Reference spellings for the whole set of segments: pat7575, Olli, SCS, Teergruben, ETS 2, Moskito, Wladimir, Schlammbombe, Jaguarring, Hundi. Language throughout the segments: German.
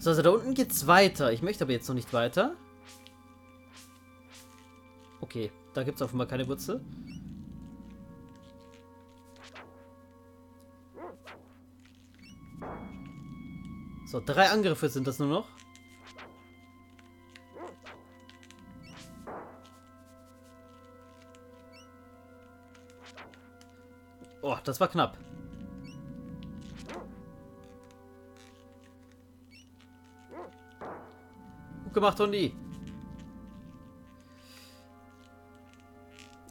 So, also da unten geht's weiter. Ich möchte aber jetzt noch nicht weiter. Okay, da gibt's offenbar keine Wurzel. So, 3 Angriffe sind das nur noch. Oh, das war knapp. Gut gemacht, Hundi.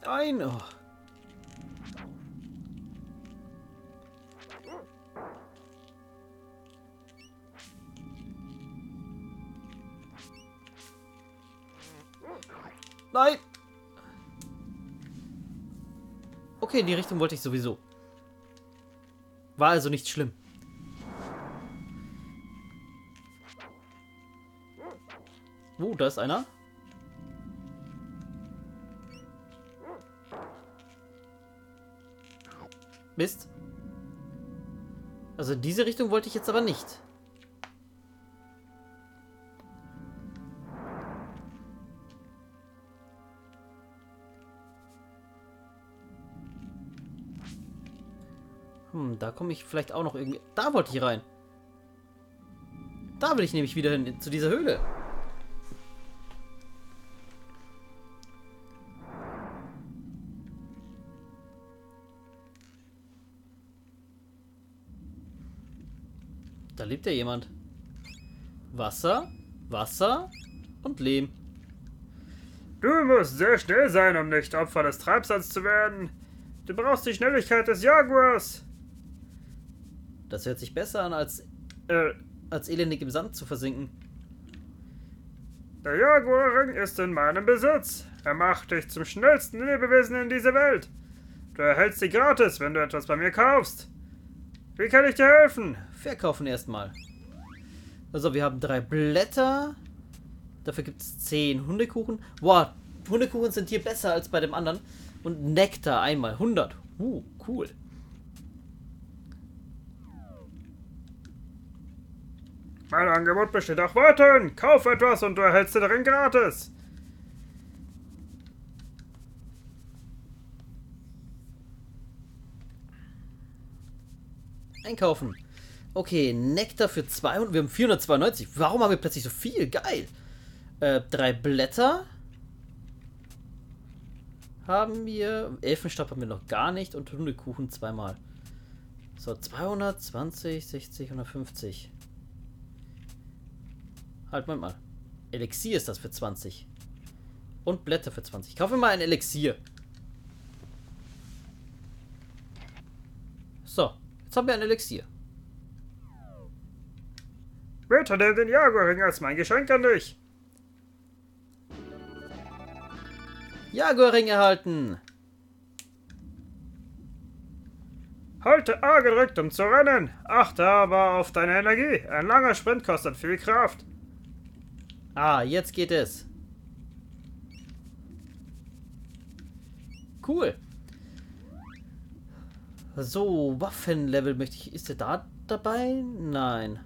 Nein. Oh. Nein. Okay, in die Richtung wollte ich sowieso. War also nicht schlimm. Oh, da ist einer. Mist. Also in diese Richtung wollte ich jetzt aber nicht. Da komme ich vielleicht auch noch irgendwie... Da wollte ich rein. Da will ich nämlich wieder hin, zu dieser Höhle. Da lebt ja jemand. Wasser, Wasser und Lehm. Du musst sehr schnell sein, um nicht Opfer des Treibsands zu werden. Du brauchst die Schnelligkeit des Jaguars. Das hört sich besser an, als elendig im Sand zu versinken. Der Jaguarring ist in meinem Besitz. Er macht dich zum schnellsten Lebewesen in dieser Welt. Du erhältst sie gratis, wenn du etwas bei mir kaufst. Wie kann ich dir helfen? Verkaufen erstmal. Also, wir haben 3 Blätter. Dafür gibt es 10 Hundekuchen. Boah, Hundekuchen sind hier besser als bei dem anderen. Und Nektar einmal. 100. Cool. Mein Angebot besteht auch weiterhin. Kauf etwas und du erhältst den Ring gratis. Einkaufen. Okay, Nektar für 200. Wir haben 492. Warum haben wir plötzlich so viel? Geil. 3 Blätter. Haben wir. Elfenstab haben wir noch gar nicht. Und Hundekuchen zweimal. So, 220, 60, 150. Halt, Moment mal. Elixier ist das für 20. Und Blätter für 20. Kaufen wir mal ein Elixier. So, jetzt haben wir ein Elixier. Bitte nimm den Jaguarring als mein Geschenk an dich. Jaguarring erhalten. Halte A gedrückt, um zu rennen. Achte aber auf deine Energie. Ein langer Sprint kostet viel Kraft. Ah, jetzt geht es. Cool. So, Waffenlevel möchte ich... Ist der da dabei? Nein.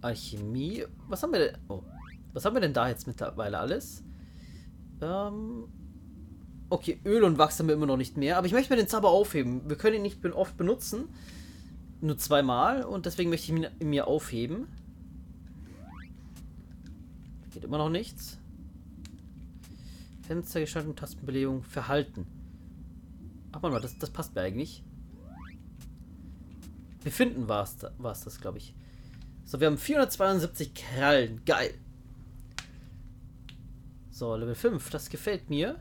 Alchemie. Was haben wir denn... Oh. Was haben wir denn da jetzt mittlerweile alles? Okay, Öl und Wachs haben wir immer noch nicht mehr. Aber ich möchte mir den Zauber aufheben. Wir können ihn nicht oft benutzen. Nur zweimal und deswegen möchte ich ihn mir aufheben. Geht immer noch nichts. Fenstergestaltung, Tastenbelegung, Verhalten. Ach mal, das passt mir eigentlich. Befinden war es das, glaube ich. So, wir haben 472 Krallen. Geil. So, Level 5, das gefällt mir.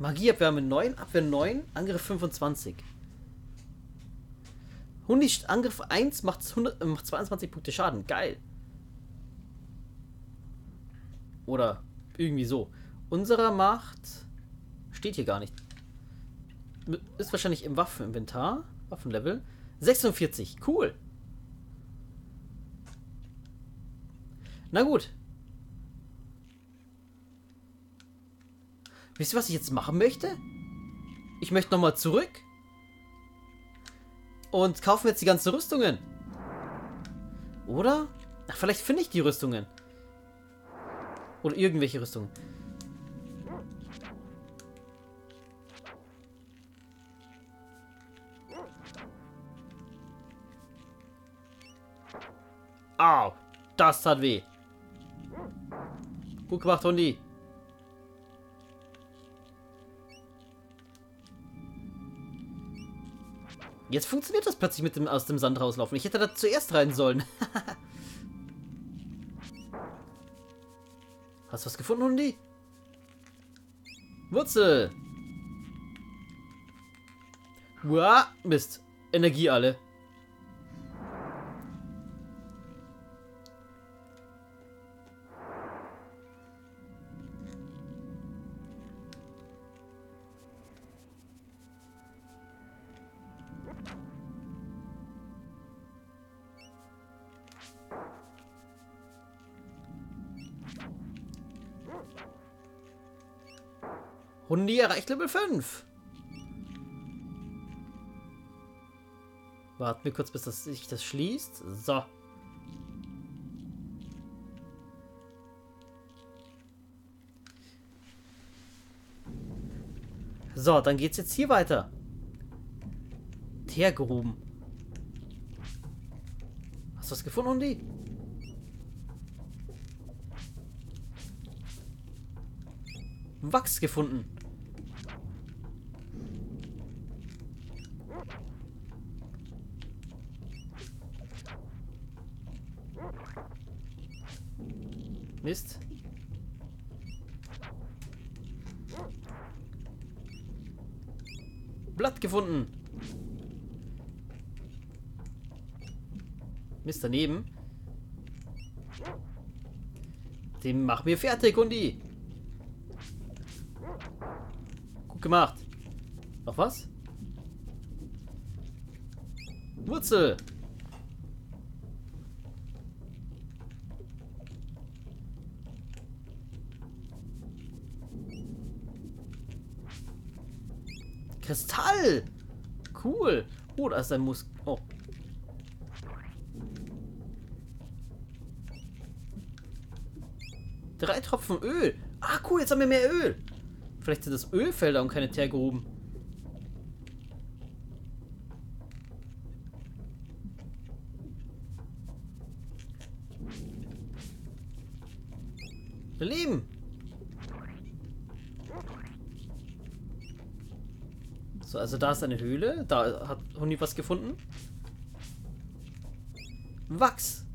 Magieabwehr haben wir 9, Abwehr 9, Angriff 25. Hundis Angriff 1 macht 22 Punkte Schaden. Geil. Oder irgendwie so. Unserer macht... Steht hier gar nicht. Ist wahrscheinlich im Waffeninventar. Waffenlevel. 46. Cool. Na gut. Wisst ihr, was ich jetzt machen möchte? Ich möchte nochmal zurück. und kaufen jetzt die ganzen Rüstungen. Oder? Ach, vielleicht finde ich die Rüstungen. Oder irgendwelche Rüstungen. Au, das tat weh. Gut gemacht, Hundi. Jetzt funktioniert das plötzlich mit dem aus dem Sand rauslaufen. Ich hätte da zuerst rein sollen. Hast du was gefunden, Hundi? Wurzel. Uah, Mist. Energie alle. Hundi erreicht Level 5. Warten wir kurz, bis sich das schließt. So. So, dann geht's jetzt hier weiter. Teergruben. Hast du was gefunden, Hundi? Wachs gefunden. Mist. Blatt gefunden. Mist, daneben. Den machen wir fertig, Hundi. Gut gemacht. Noch was? Wurzel. Kristall! Cool! Oh, da ist ein Muskel. Oh. Drei Tropfen Öl. Ah, cool, jetzt haben wir mehr Öl. Vielleicht sind das Ölfelder und keine Teergruben. Leben! So, also da ist eine Höhle. Da hat Hundi was gefunden. Wachs.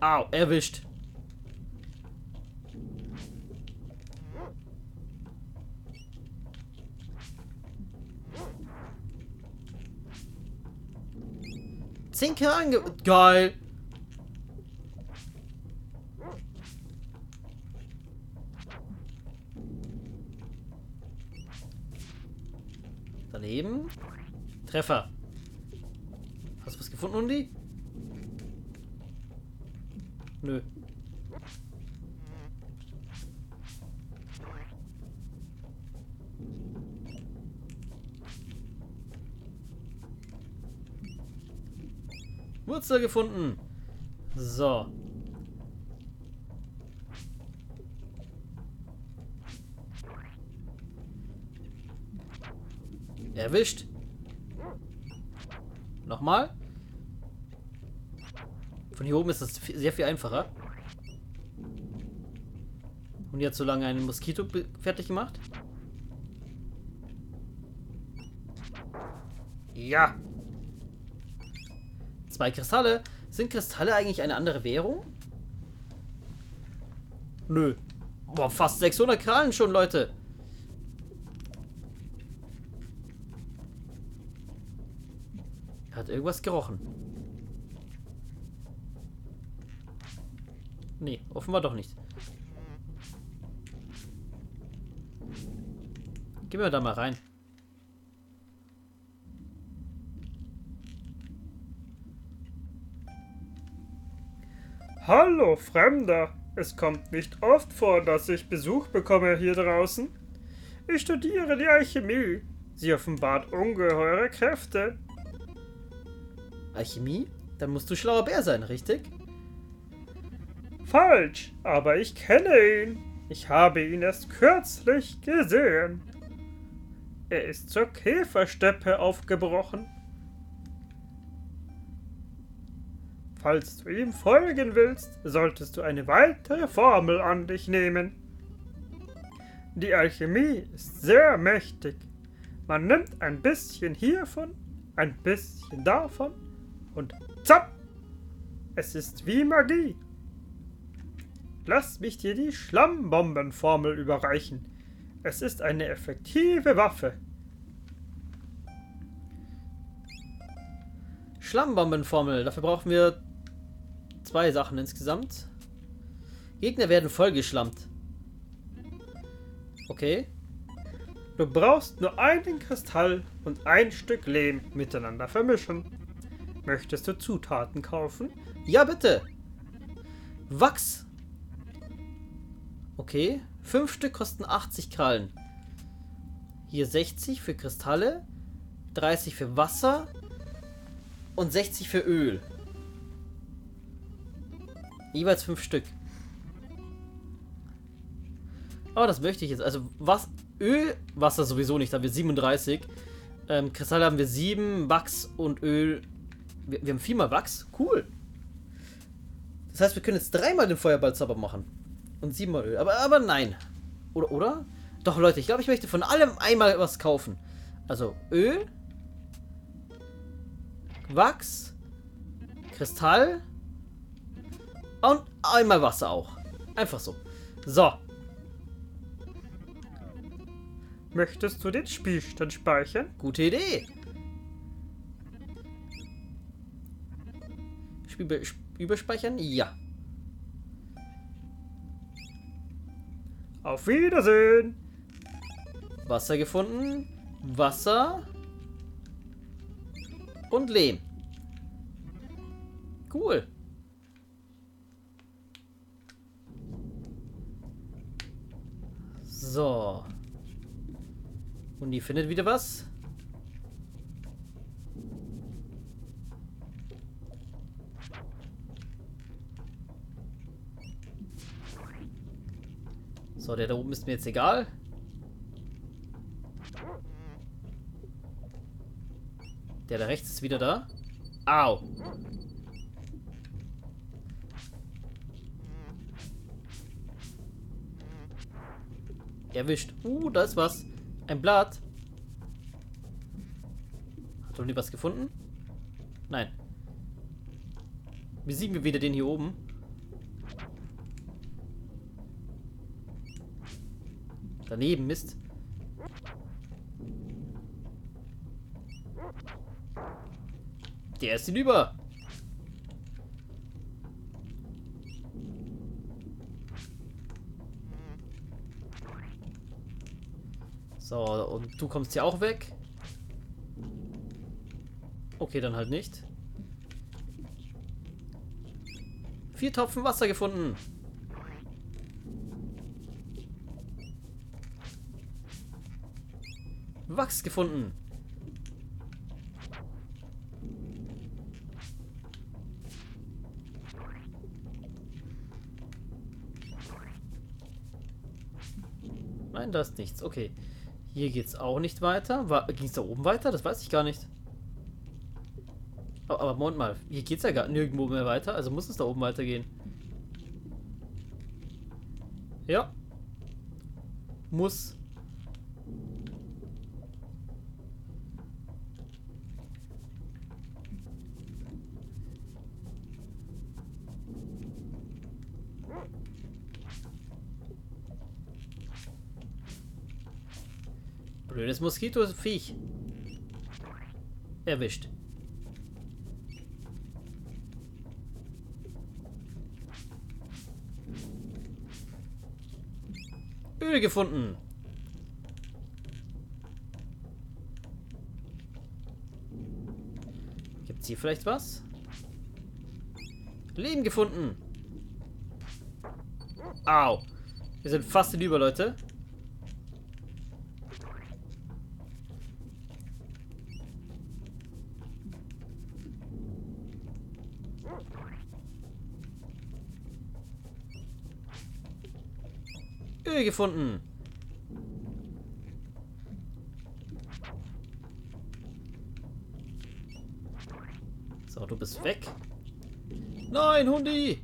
Au, erwischt. Zinke ange... Geil. Daneben. Treffer. Hast du was gefunden, Hundi? Nö. Wurzel gefunden. So. Erwischt. Nochmal. Von hier oben ist das sehr viel einfacher. Und jetzt so lange einen Moskito fertig gemacht. Ja. 2 Kristalle. Sind Kristalle eigentlich eine andere Währung? Nö. Boah, fast 600 Krallen schon, Leute. Hat irgendwas gerochen. Nee, offenbar doch nicht. Gehen wir da mal rein. Hallo, Fremder. Es kommt nicht oft vor, dass ich Besuch bekomme hier draußen. Ich studiere die Alchemie. Sie offenbart ungeheure Kräfte. Alchemie? Dann musst du schlauer Bär sein, richtig? Falsch, aber ich kenne ihn. Ich habe ihn erst kürzlich gesehen. Er ist zur Käfersteppe aufgebrochen. Falls du ihm folgen willst, solltest du eine weitere Formel an dich nehmen. Die Alchemie ist sehr mächtig. Man nimmt ein bisschen hiervon, ein bisschen davon und zapp! Es ist wie Magie. Lass mich dir die Schlammbombenformel überreichen. Es ist eine effektive Waffe. Schlammbombenformel. Dafür brauchen wir 2 Sachen insgesamt. Gegner werden vollgeschlammt. Okay. Du brauchst nur einen Kristall und ein Stück Lehm miteinander vermischen. Möchtest du Zutaten kaufen? Ja, bitte. Wachs. Okay, 5 Stück kosten 80 Krallen. Hier 60 für Kristalle, 30 für Wasser und 60 für Öl. Jeweils 5 Stück. Oh, das möchte ich jetzt. Also was, Öl, Wasser sowieso nicht, da haben wir 37. Kristalle haben wir 7, Wachs und Öl. Wir haben 4-mal Wachs, cool. Das heißt, wir können jetzt 3-mal den Feuerballzauber machen. Und 7-mal Öl. Aber nein. Oder? Doch, Leute, ich glaube, ich möchte von allem einmal was kaufen. Also Öl, Wachs, Kristall und einmal Wasser auch. Einfach so. So. Möchtest du den Spielstand speichern? Gute Idee. Überspeichern? Ja. Auf Wiedersehen! Wasser gefunden. Wasser. Und Lehm. Cool. So. Und die findet wieder was. So, der da oben ist mir jetzt egal. Der da rechts ist wieder da. Au! Erwischt. Da ist was. Ein Blatt. Hat Toni was gefunden? Nein. Besiegen wir wieder den hier oben. Daneben, Mist. Der ist hinüber. So, und du kommst hier auch weg. Okay, dann halt nicht. 4 Tropfen Wasser gefunden. Wachs gefunden. Nein, da ist nichts. Okay. Hier geht's auch nicht weiter. Ging's da oben weiter? Das weiß ich gar nicht. Aber Moment mal. Hier geht's ja gar nirgendwo mehr weiter. Also muss es da oben weitergehen. Ja. Muss. Blödes Moskito-Viech. Erwischt. Öl gefunden. Gibt's hier vielleicht was? Lehm gefunden. Au. Wir sind fast hinüber, Leute. Öl gefunden. So, du bist weg. Nein, Hundi!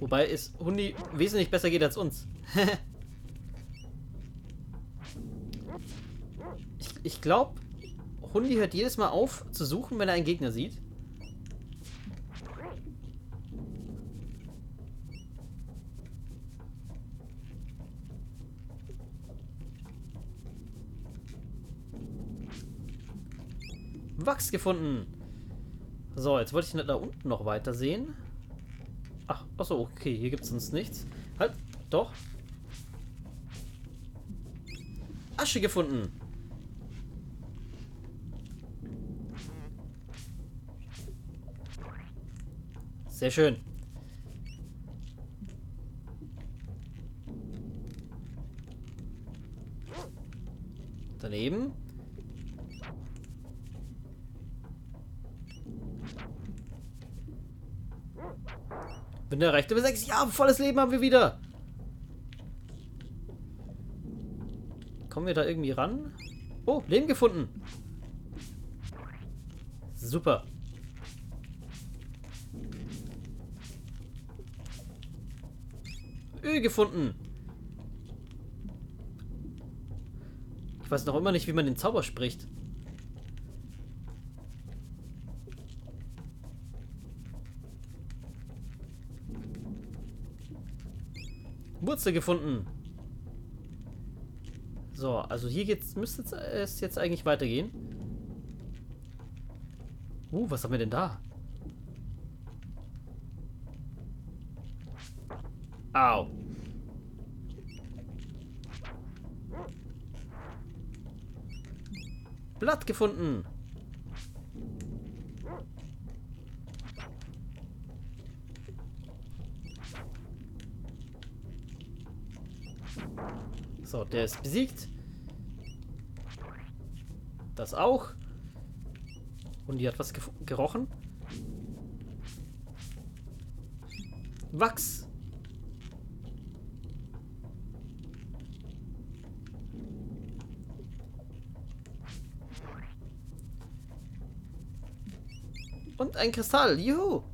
Wobei es Hundi wesentlich besser geht als uns. Ich glaube, Hundi hört jedes Mal auf zu suchen, wenn er einen Gegner sieht. Wachs gefunden. So, jetzt wollte ich da unten noch weiter sehen. Achso, okay, hier gibt es sonst nichts. Halt, doch. Asche gefunden. Sehr schön. Daneben. Bin erreicht über 6. Ja, volles Leben haben wir wieder. Kommen wir da irgendwie ran? Oh, Leben gefunden. Super. Öl gefunden. Ich weiß noch immer nicht, wie man den Zauber spricht. Wurzel gefunden. So, also hier geht's, müsste es jetzt eigentlich weitergehen. Was haben wir denn da? Au. Blatt gefunden. So, der ist besiegt. Das auch. Und die hat was gerochen. Wachs. Und ein Kristall. Juhu.